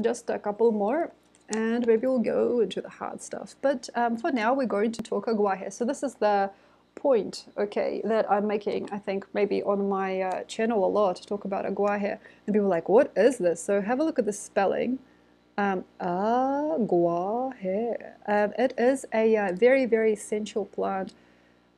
just a couple more, and maybe we'll go into the hard stuff. But for now, we're going to talk aguaje. So this is the point, okay, that I'm making, I think, maybe on my channel a lot, to talk about aguaje. And people are like, what is this? So have a look at the spelling. Aguaje. It is a very, very sensual plant.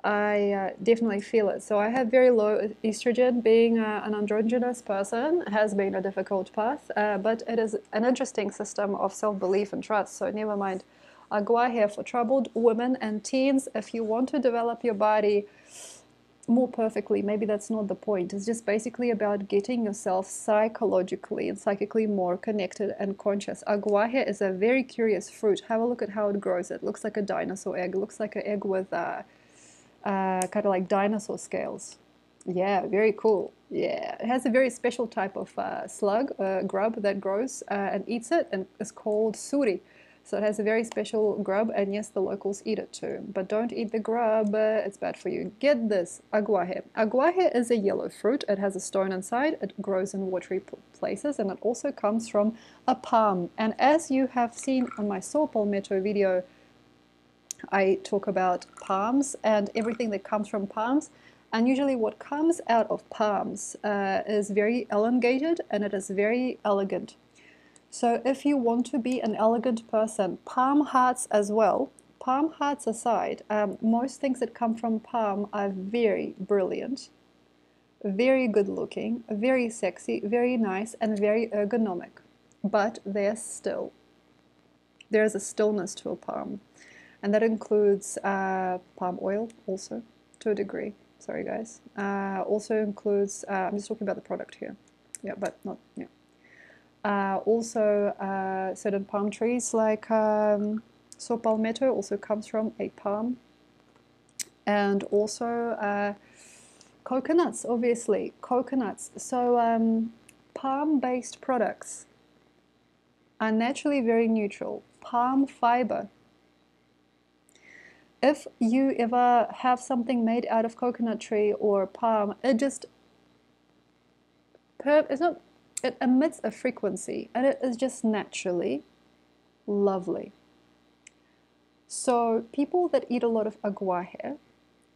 I definitely feel it. So I have very low estrogen. Being an androgynous person has been a difficult path, but it is an interesting system of self-belief and trust. So never mind aguaje for troubled women and teens. If you want to develop your body more perfectly, maybe that's not the point. It's just basically about getting yourself psychologically and psychically more connected and conscious. Aguaje is a very curious fruit. Have a look at how it grows. It looks like a dinosaur egg. It looks like an egg with kind of like dinosaur scales. Yeah, very cool. Yeah, it has a very special type of slug, grub that grows and eats it, and it's called suri. So it has a very special grub, and yes, the locals eat it too. But don't eat the grub, it's bad for you. Get this, aguaje. Aguaje is a yellow fruit. It has a stone inside. It grows in watery places, and it also comes from a palm. And as you have seen on my saw palmetto video, I talk about palms and everything that comes from palms. And usually what comes out of palms is very elongated, and it is very elegant. So if you want to be an elegant person, palm hearts as well, palm hearts aside, most things that come from palm are very brilliant, very good looking, very sexy, very nice, and very ergonomic. But they're still. There is a stillness to a palm. And that includes palm oil also, to a degree. Sorry, guys. Also includes, I'm just talking about the product here. Yeah, but not, yeah. Also, certain palm trees like saw palmetto also comes from a palm, and also coconuts, obviously, coconuts. So palm-based products are naturally very neutral. Palm fiber. If you ever have something made out of coconut tree or palm, it just, it emits a frequency, and it is just naturally lovely. So people that eat a lot of aguaje,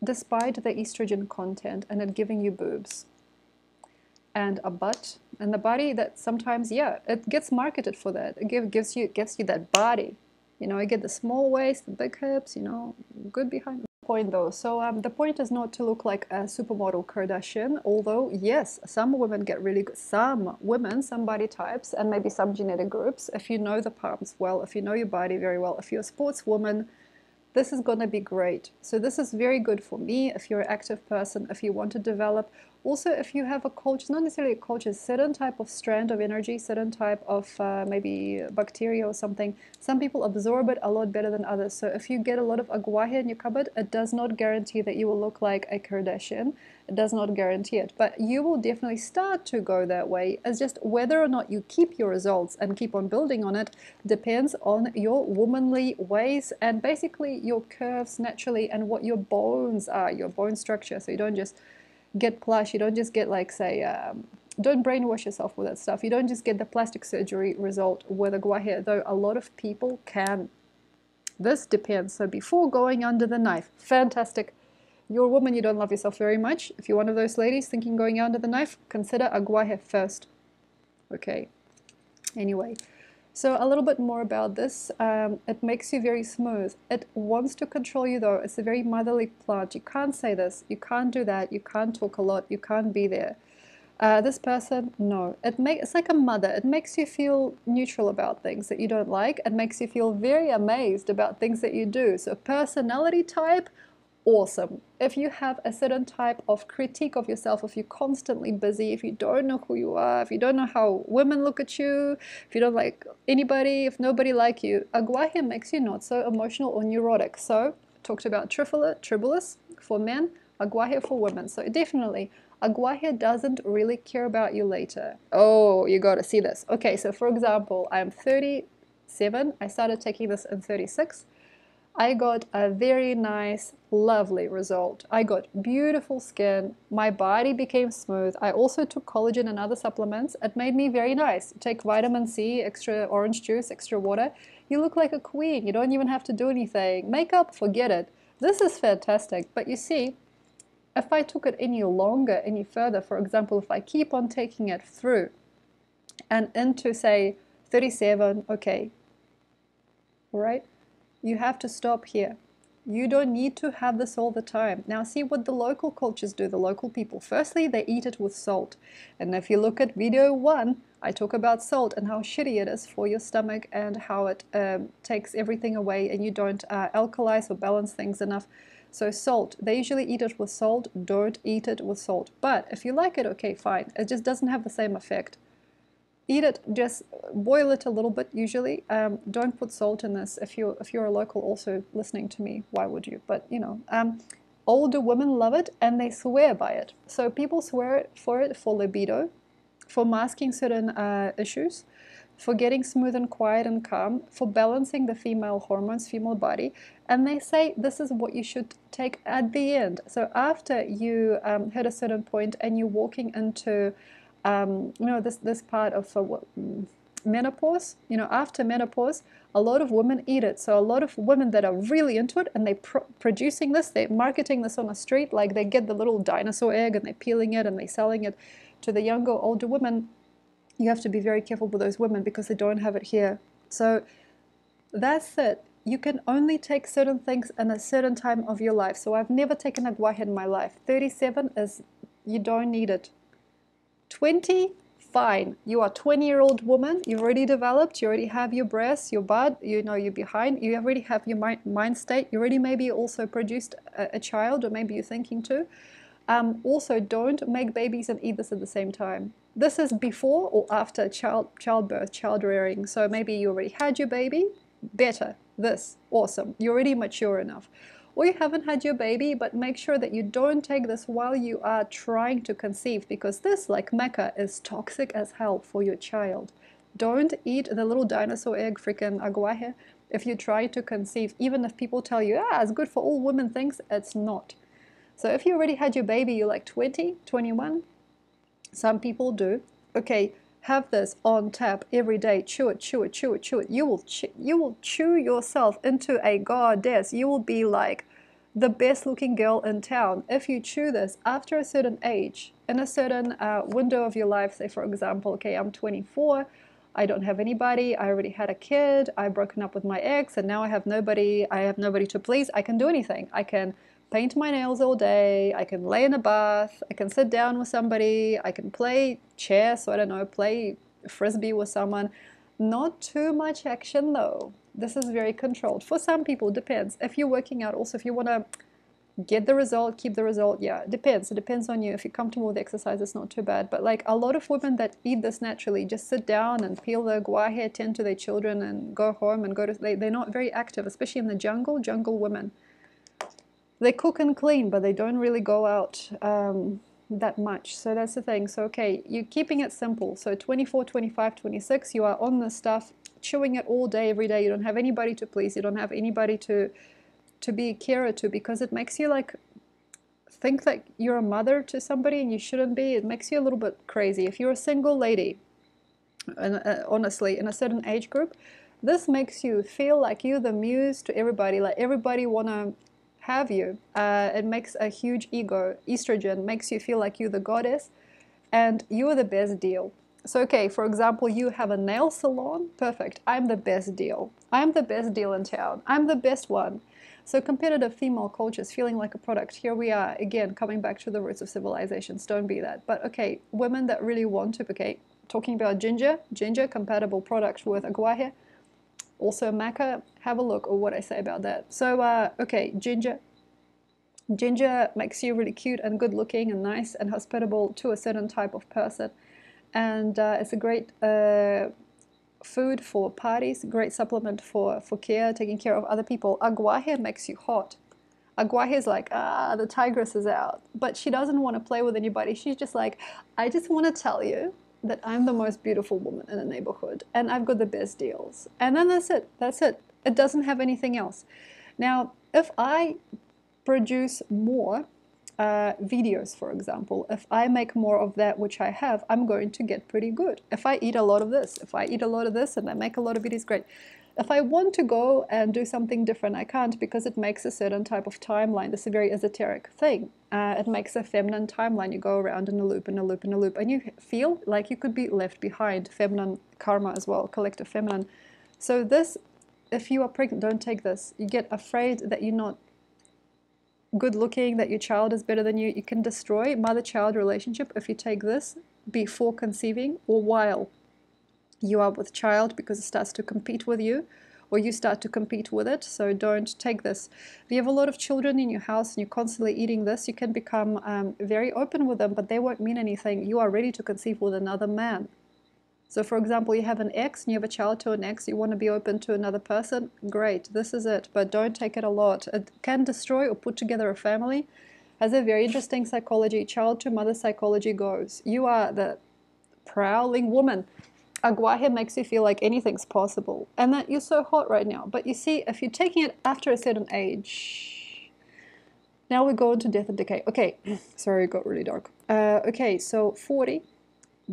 despite the estrogen content and it giving you boobs and a butt and the body that sometimes, yeah, it gets marketed for that. It gives you that body. You know, you get the small waist, the big hips, you know, good behind. Point though, so the point is not to look like a supermodel Kardashian, although yes, some women get really good, some women, some body types, and maybe some genetic groups. If you know the palms well, if you know your body very well, if you're a sportswoman, this is gonna be great. So this is very good for me, if you're an active person, if you want to develop. Also, if you have a culture, not necessarily a culture, certain type of strand of energy, certain type of maybe bacteria or something, some people absorb it a lot better than others. So if you get a lot of aguaje in your cupboard, it does not guarantee that you will look like a Kardashian. It does not guarantee it. But you will definitely start to go that way. It's just whether or not you keep your results and keep on building on it depends on your womanly ways and basically your curves naturally and what your bones are, your bone structure. So you don't just get plush, you don't just get like, say, don't brainwash yourself with that stuff. You don't just get the plastic surgery result with aguaje, though a lot of people can. This depends. So before going under the knife, fantastic. You're a woman, you don't love yourself very much. If you're one of those ladies thinking going under the knife, consider aguaje first. Okay, anyway. So a little bit more about this. It makes you very smooth. It wants to control you though. It's a very motherly plant. You can't say this, you can't do that, you can't talk a lot, you can't be there. This person, no. It's like a mother. It makes you feel neutral about things that you don't like. It makes you feel very amazed about things that you do. So personality type, awesome. If you have a certain type of critique of yourself, if you're constantly busy, if you don't know who you are, if you don't know how women look at you, if you don't like anybody, if nobody like you, aguaje makes you not so emotional or neurotic. So, talked about triphala, tribulus for men, aguaje for women. So definitely, aguaje doesn't really care about you later. Oh, you gotta see this. Okay, so for example, I'm 37. I started taking this in 36. I got a very nice, lovely result. I got beautiful skin, my body became smooth. I also took collagen and other supplements. It made me very nice. You take vitamin C, extra orange juice, extra water. You look like a queen. You don't even have to do anything. Makeup, forget it. This is fantastic. But you see, if I took it any longer, any further, for example, if I keep on taking it through and into, say, 37, okay, all right? You have to stop here. You don't need to have this all the time. Now see what the local cultures do, the local people. Firstly, they eat it with salt. And if you look at video 1, I talk about salt and how shitty it is for your stomach and how it takes everything away and you don't alkalize or balance things enough. So salt, they usually eat it with salt. Don't eat it with salt. But if you like it, okay, fine. It just doesn't have the same effect. Eat it, just boil it a little bit usually. Don't put salt in this. If you're a local also listening to me, why would you? But you know, older women love it and they swear by it. So people swear for it for libido, for masking certain issues, for getting smooth and quiet and calm, for balancing the female hormones, female body. And they say this is what you should take at the end. So after you hit a certain point and you're walking into you know, this part of menopause, you know, after menopause, a lot of women eat it. So a lot of women that are really into it and they're producing this, they're marketing this on the street, like they get the little dinosaur egg and they're peeling it and they're selling it to the younger, older women. You have to be very careful with those women because they don't have it here. So that's it. You can only take certain things in a certain time of your life. So I've never taken aguaje in my life. 37 is, you don't need it. 20, fine. You are a 20-year-old woman. You've already developed. You already have your breasts, your bud. You know you're behind. You already have your mind state. You already maybe also produced a child, or maybe you're thinking too. Also, don't make babies and eat this at the same time. This is before or after childbirth, child rearing. So maybe you already had your baby. Better. This. Awesome. You're already mature enough. Or you haven't had your baby, but make sure that you don't take this while you are trying to conceive, because this, like maca, is toxic as hell for your child. Don't eat the little dinosaur egg, freaking aguaje, if you try to conceive. Even if people tell you, ah, it's good for all women things, it's not. So if you already had your baby, you're like 20, 21, some people do, okay, have this on tap every day. Chew it, chew it, chew it, chew it. You will chew yourself into a goddess. You will be like the best looking girl in town if you chew this after a certain age, in a certain window of your life. Say, for example, okay, I'm 24. I don't have anybody. I already had a kid. I've broken up with my ex, and now I have nobody. I have nobody to please. I can do anything. I can paint my nails all day, I can lay in a bath, I can sit down with somebody, I can play chess, or I don't know, play frisbee with someone. Not too much action though. This is very controlled. For some people, depends. If you're working out, also if you want to get the result, keep the result, yeah, depends. It depends on you. If you're comfortable with the exercise, it's not too bad. But like a lot of women that eat this naturally, just sit down and peel the aguaje, tend to their children and go home and go to, they're not very active, especially in the jungle women. They cook and clean, but they don't really go out that much. So that's the thing. So, okay, you're keeping it simple. So 24, 25, 26, you are on this stuff, chewing it all day, every day. You don't have anybody to please. You don't have anybody to be a carer to, because it makes you, like, think that you're a mother to somebody and you shouldn't be. It makes you a little bit crazy. If you're a single lady, and honestly, in a certain age group, this makes you feel like you're the muse to everybody, like everybody want to have you. It makes a huge ego. Estrogen makes you feel like you're the goddess and you're the best deal. So, okay, for example, you have a nail salon. Perfect. I'm the best deal. I'm the best deal in town. I'm the best one. So competitive female cultures, feeling like a product. Here we are, again, coming back to the roots of civilizations. Don't be that. But, okay, women that really want to, okay, talking about ginger, compatible product with aguaje. Also maca, have a look at what I say about that. So, okay, ginger. Ginger makes you really cute and good looking and nice and hospitable to a certain type of person. And it's a great food for parties, great supplement for care, taking care of other people. Aguaje makes you hot. Aguaje is like, ah, the tigress is out. But she doesn't want to play with anybody. She's just like, I just want to tell you that I'm the most beautiful woman in the neighborhood and I've got the best deals. And then that's it. It doesn't have anything else. Now, if I produce more videos, for example, if I make more of that which I have, I'm going to get pretty good. If I eat a lot of this, if I eat a lot of this and I make a lot of it, it's great. If I want to go and do something different, I can't, because it makes a certain type of timeline. This is a very esoteric thing. It makes a feminine timeline. You go around in a loop, and a loop, and a loop, and you feel like you could be left behind. Feminine karma as well, collective feminine. So this, if you are pregnant, don't take this. You get afraid that you're not good looking, that your child is better than you. You can destroy mother-child relationship if you take this before conceiving or while you are with child, because it starts to compete with you, or you start to compete with it. So don't take this. If you have a lot of children in your house and you're constantly eating this, you can become very open with them, but they won't mean anything. You are ready to conceive with another man. So for example, you have an ex and you have a child to an ex, you want to be open to another person, great, this is it, but don't take it a lot. It can destroy or put together a family. Has a very interesting psychology, child to mother psychology goes. You are the prowling woman. Aguaje makes you feel like anything's possible and that you're so hot right now. But you see, if you're taking it after a certain age, now we go into death and decay. Okay, sorry, it got really dark. Okay, so 40,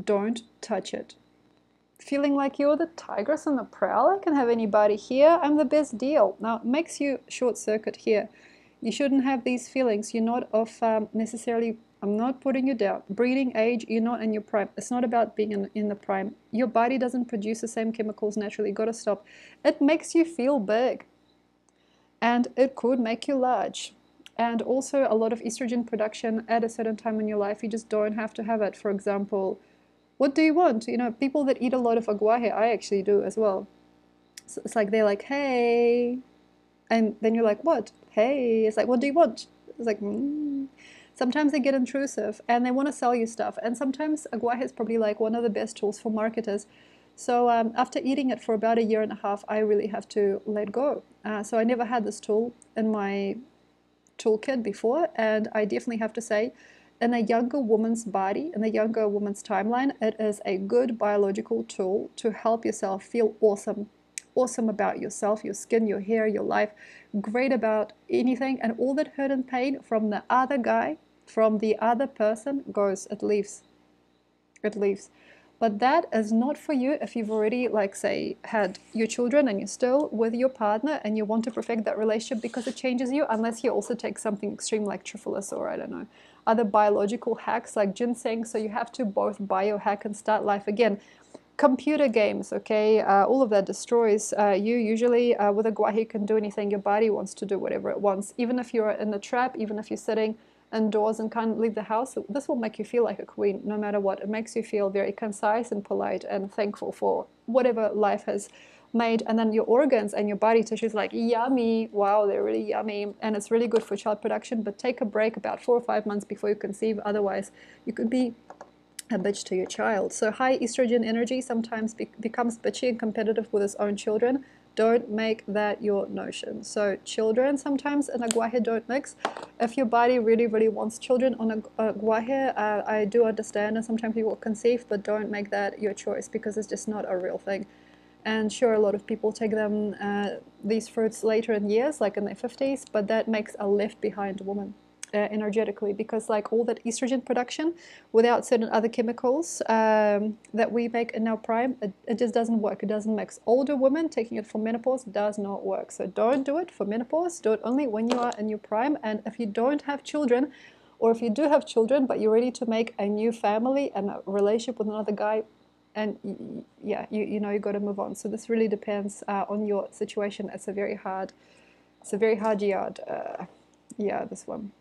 don't touch it. Feeling like you're the tigress on the prowl, I can have anybody here, I'm the best deal. Now, it makes you short circuit here. You shouldn't have these feelings. You're not of necessarily, I'm not putting you down. Breeding age, you're not in your prime. It's not about being in the prime. Your body doesn't produce the same chemicals naturally. You've got to stop. It makes you feel big, and it could make you large. And also a lot of estrogen production at a certain time in your life. You just don't have to have it. For example, what do you want? You know, people that eat a lot of aguaje, I actually do as well. So it's like they're like, hey. And then you're like, what? Hey. It's like, what do you want? It's like, Sometimes they get intrusive and they want to sell you stuff. And sometimes aguaje is probably like one of the best tools for marketers. So after eating it for about a year and a half, I really have to let go. So I never had this tool in my toolkit before. And I definitely have to say, in a younger woman's body, in a younger woman's timeline, it is a good biological tool to help yourself feel awesome. Awesome about yourself, your skin, your hair, your life, great about anything, and all that hurt and pain from the other guy, from the other person goes, it leaves. It leaves. But that is not for you if you've already, like, say, had your children and you're still with your partner and you want to perfect that relationship, because it changes you, unless you also take something extreme like triphala or, I don't know, other biological hacks like ginseng. So you have to both biohack and start life again. Computer games, okay, all of that destroys you. Usually with aguaje you can do anything. Your body wants to do whatever it wants. Even if you're in a trap, even if you're sitting indoors and can't leave the house, this will make you feel like a queen no matter what. It makes you feel very concise and polite and thankful for whatever life has made. And then your organs and your body tissues, like, yummy, wow, they're really yummy. And it's really good for child production, but take a break about 4 or 5 months before you conceive. Otherwise, you could be a bitch to your child. So high estrogen energy sometimes becomes bitchy and competitive with its own children. Don't make that your notion. So children sometimes and aguaje don't mix. If your body really, really wants children on aguaje, I do understand, and sometimes people conceive, but don't make that your choice, because it's just not a real thing. And sure, a lot of people take them, these fruits later in years, like in their 50s, but that makes a left behind woman. Energetically, because like all that estrogen production without certain other chemicals that we make in our prime, it just doesn't work. It doesn't mix. Older women taking it for menopause does not work. So don't do it for menopause. Do it only when you are in your prime. And if you don't have children, or if you do have children but you're ready to make a new family and a relationship with another guy, and yeah, you know you got to move on. So this really depends on your situation. It's a very hard yard. Yeah, this one.